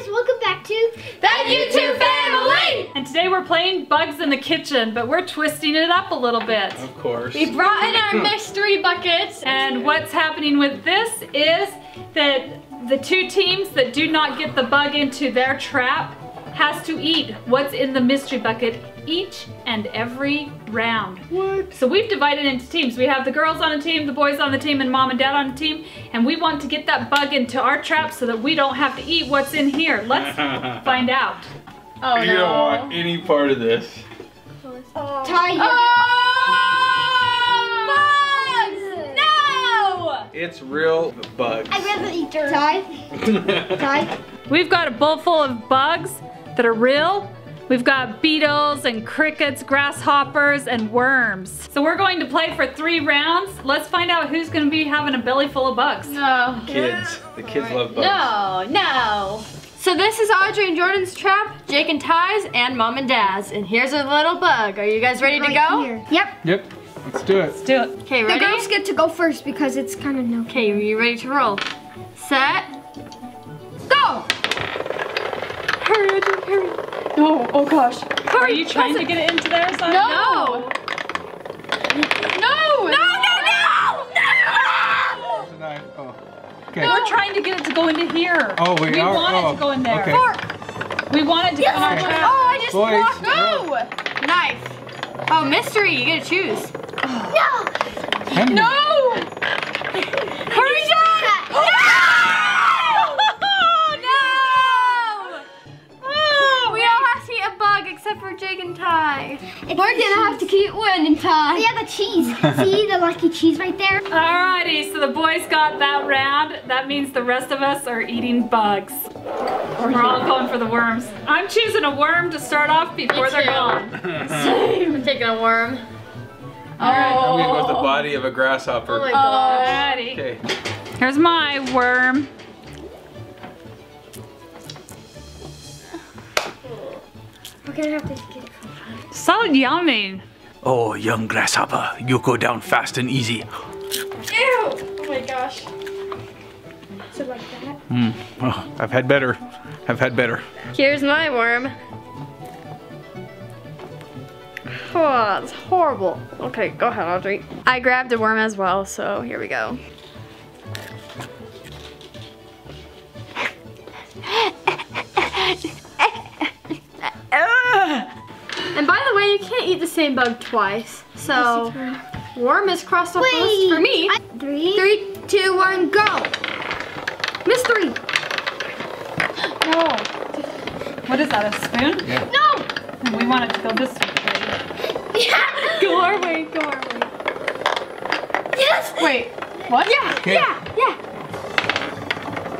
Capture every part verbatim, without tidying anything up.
guys, welcome back to That YouTube Family! And today we're playing Bugs in the Kitchen, but we're twisting it up a little bit. Of course. We brought in our mystery buckets, and what's happening with this is that the two teams that do not get the bug into their trap has to eat what's in the mystery bucket each and every round. What? So we've divided into teams. We have the girls on a team, the boys on the team, and mom and dad on a team. And we want to get that bug into our trap so that we don't have to eat what's in here. Let's find out. Oh no. You don't want any part of this. Oh. Ty, oh, bugs! No! It's real bugs. I'd rather eat dirt. Ty? Ty? We've got a bowl full of bugs that are real. We've got beetles and crickets, grasshoppers, and worms. So we're going to play for three rounds. Let's find out who's gonna be having a belly full of bugs. No. Kids, the kids right. love bugs. No, no. So this is Audrey and Jordan's trap, Jake and Ty's, and mom and dad's. And here's a little bug. Are you guys ready right to go? Here. Yep. Yep, let's do it. Let's do it. Okay, ready? The girls get to go first because it's kind of no. Okay, are you ready to roll? Set, go! Hurry, Audrey, hurry. Oh, oh gosh. Are you trying to get it into there or something? No. No. No, no, no, no. No. Oh, okay. No. We're trying to get it to go into here. Oh, we, we are? want oh, it to go in there. Okay. Fork. We want it to yes. go in okay. there. Oh, I just walked. No. Knife. Oh, mystery. You get to choose. Oh. No. No. Hurry up. No. Except for Jake and Ty. It's We're gonna have to keep winning, Ty. Yeah, the cheese. See the lucky cheese right there? Alrighty, so the boys got that round. That means the rest of us are eating bugs. We're all going for the worms. I'm choosing a worm to start off before they're gone. Same. I'm taking a worm. Oh. I'm gonna go with the body of a grasshopper. Oh my gosh. Alrighty. Okay. Here's my worm. We're gonna have to get it from her. Solid yummy. Oh, young grasshopper, you go down fast and easy. Ew! Oh my gosh. Is it like that? Mm. Oh, I've had better. I've had better. Here's my worm. Oh, that's horrible. Okay, go ahead, Audrey. I grabbed a worm as well, so here we go. And by the way, you can't eat the same bug twice. So, worm is crossed off the list for me. I, three, three, two, one, go. Mystery. No. What is that? A spoon? Yeah. No. We want it to go this way. Yeah. Go our way. Go our way. Yes. Wait. What? Yeah. Okay. Yeah. Yeah.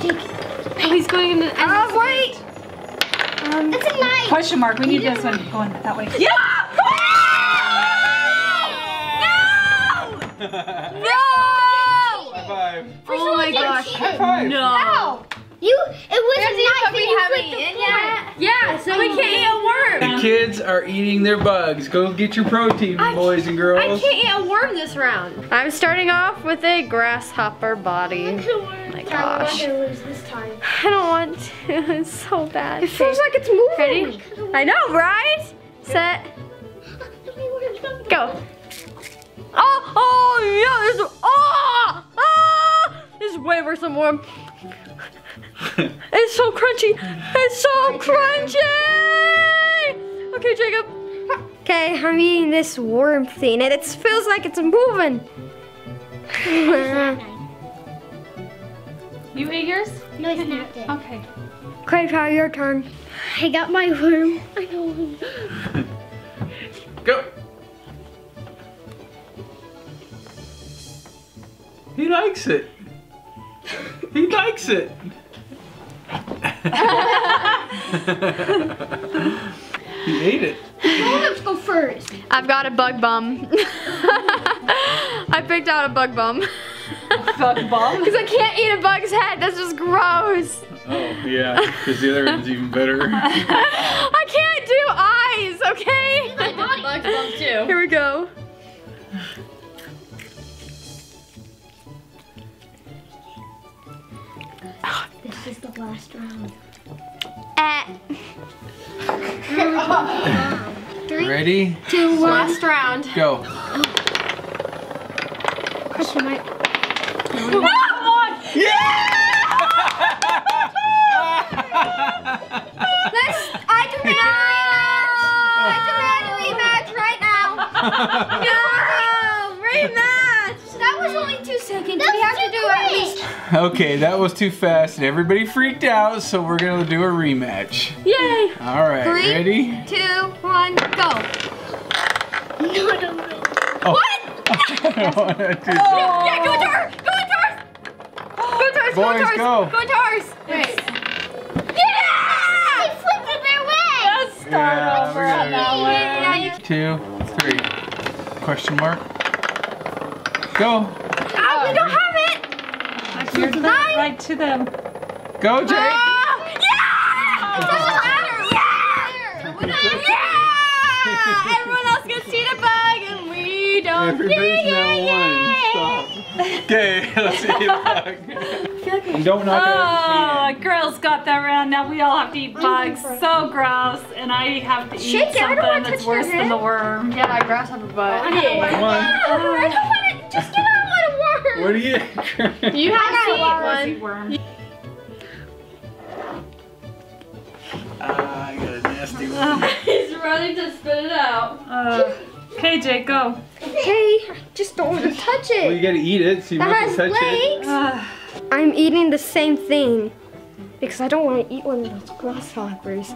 Jake. Oh, he's going in the. Oh uh, wait. Um, That's a knife. Question mark. We need this one. Go on that way. Yeah! No! No! High five. Oh my gosh. High five. No. No. You. It was There's a knife that you flipped the in yet. Yeah, so we can't eat a worm. The kids are eating their bugs. Go get your protein, I boys and girls. I can't eat a worm this round. I'm starting off with a grasshopper body. Oh my gosh. I want to lose this time. I don't want to. It's so bad. It feels like it's moving. Ready? I know, right? Set. Go. Oh, oh, yeah, there's a, oh, oh, this is way worse than worm. It's so crunchy. It's so crunchy. Okay, Jacob. Okay, I'm eating this worm thing, and it feels like it's moving. You ate yours? No, I snapped it. Okay. Okay, try your turn. I got my worm. I know. Go. He likes it. He likes it. He ate it. Let's go first. I've got a bug bum. I picked out a bug bum. Bug bum? Because I can't eat a bug's head. That's just gross. Oh, yeah. Because the other one's even better. I can't do eyes, okay? I did a bug bum too. Here we go. This is the last round. Uh. Three, Ready? Two, one. Last round. Go. Question mark. No, one. Yeah! Let's. I demand rematch. I demand rematch right now. No, rematch. That was only two seconds. That's we have to do quick. At least. Okay, that was too fast, and everybody freaked out. So we're gonna do a rematch. Yay! All right. Three, ready? Two, one, go. No, I don't know. Oh. What? Oh. Yeah, go Tars! Go Tars! Go Tars! Boys, go Tars! Go, go Tars! Wait. Yeah! They flipped it their way. Let's start yeah, over on that one. Two, three. Question mark. Go. Oh, we don't have it. You're the, right to them. Go, Jake. Uh, yeah! It's on the ladder. Yeah! We're not, yeah! Everyone else gets see the bug and we. Everybody's yay, now yay, one. Yay. Stop. Okay, let's see a bug. And don't knock out his hand. Girls got that round. Now we all have to eat bugs. So gross. And I have to eat Shake something that's worse than the worm. Yeah, I grabbed on the bug. I don't want to. Just get out of a worm. What do you? You have to eat one. Ah, I got a nasty one. He's running to spit it out. Uh, Okay, Jake, go. Okay, just don't touch it. Well, you gotta eat it so you that won't touch legs. It. Uh, I'm eating the same thing because I don't want to eat one of those grasshoppers.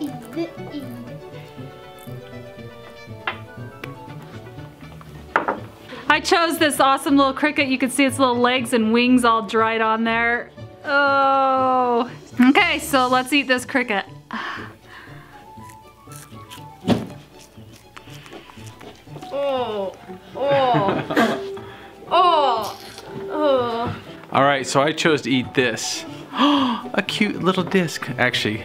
Eat it, eat it. I chose this awesome little cricket. You can see its little legs and wings all dried on there. Oh. Okay, so let's eat this cricket. Oh, oh, oh, oh. All right, so I chose to eat this. A cute little disc. Actually,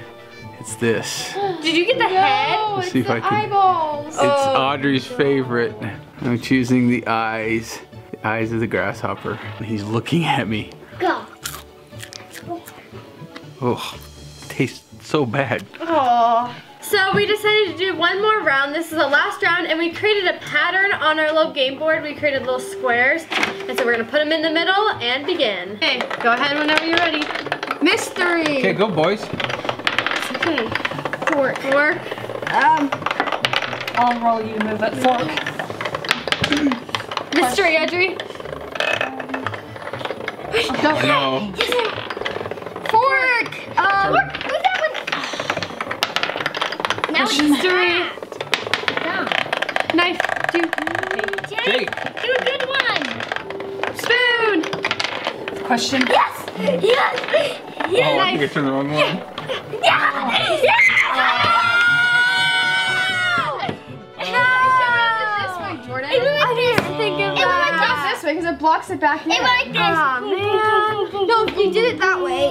it's this. Did you get the no, head? Let's it's see if the I can. Eyeballs. It's oh, Audrey's God. Favorite. I'm choosing the eyes. The eyes of the grasshopper. He's looking at me. Go. Oh, it tastes so bad. Oh. So we decided to do one more round. This is the last round, and we created a pattern on our little game board. We created little squares, and so we're gonna put them in the middle and begin. Okay, go ahead whenever you're ready. Mystery. Okay, go boys. It's okay. Fork. Fork. Um, I'll roll you and move it. Fork. Mystery, Audrey. Don't know. Fork. Um, fork. Question three. Yeah. Knife. Two. Jake. Jake. Do a good one. Spoon. Question. Yes. Yes. Yes. Oh, I think it's in the wrong one. Yeah. Yeah. Yeah. Oh. No. It should have been this way, Jordan. It went like this. I think it went like this way because it blocks it back in. It went like this. Oh, man. No, you did it that way.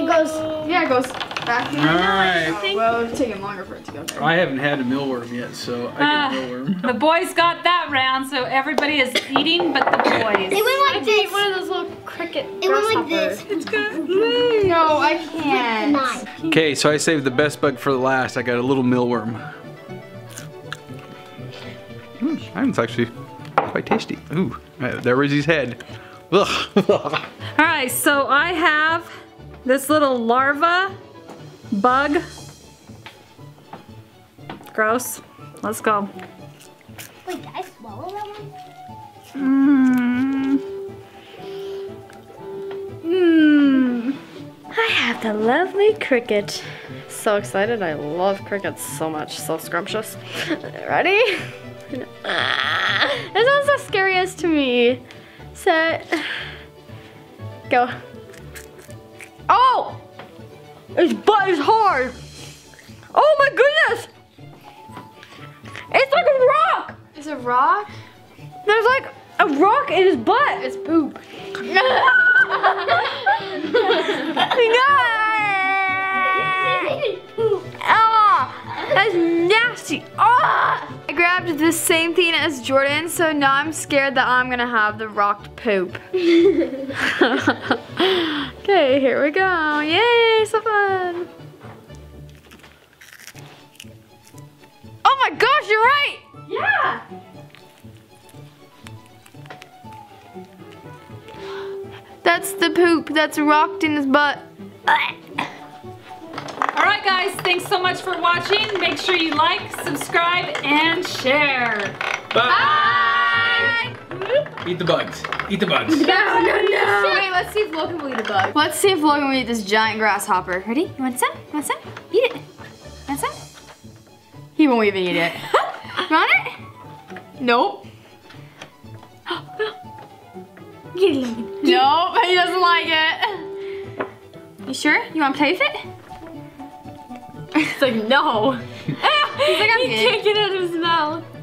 It goes. Yeah, it goes. Back in. All right. Well, it's taking longer for it to go there. I haven't had a mealworm yet, so I uh, get a mealworm. The boys got that round, so everybody is eating but the boys. It went like I this. One of those little cricket It went like this. It's good. No, I can't. Okay, so I saved the best bug for the last. I got a little mealworm. Mm, that one's actually quite tasty. Ooh, there was his head. Ugh. All right, so I have this little larva. Bug. Gross. Let's go. Wait, did I swallow that one? Mmm. Mmm. I have the lovely cricket. So excited. I love crickets so much. So scrumptious. Ready? Ah, this one's the scariest to me. Set. Go. Oh! Its butt is hard. Oh my goodness! It's like a rock. It's a rock? There's like a rock in his butt. It's poop. Ah, that's nasty. Ah! I grabbed the same thing as Jordan, so now I'm scared that I'm gonna have the rocked poop. Okay, here we go. Yay, so fun. Oh my gosh, you're right. Yeah. That's the poop that's rocked in his butt. All right, guys, thanks so much for watching. Make sure you like, subscribe, and share. Bye. Bye. Eat the bugs. Eat the bugs. No, no, no. Wait, let's see if Logan will eat a bug. Let's see if Logan will eat this giant grasshopper. Ready? You want some? You want some? Eat it. Want some? He won't even eat it. You want it? Nope. Get it, Logan. Nope, he doesn't like it. You sure? You want to play with it? It's like, no. He's like, I'm he good. Can't get it out of his mouth.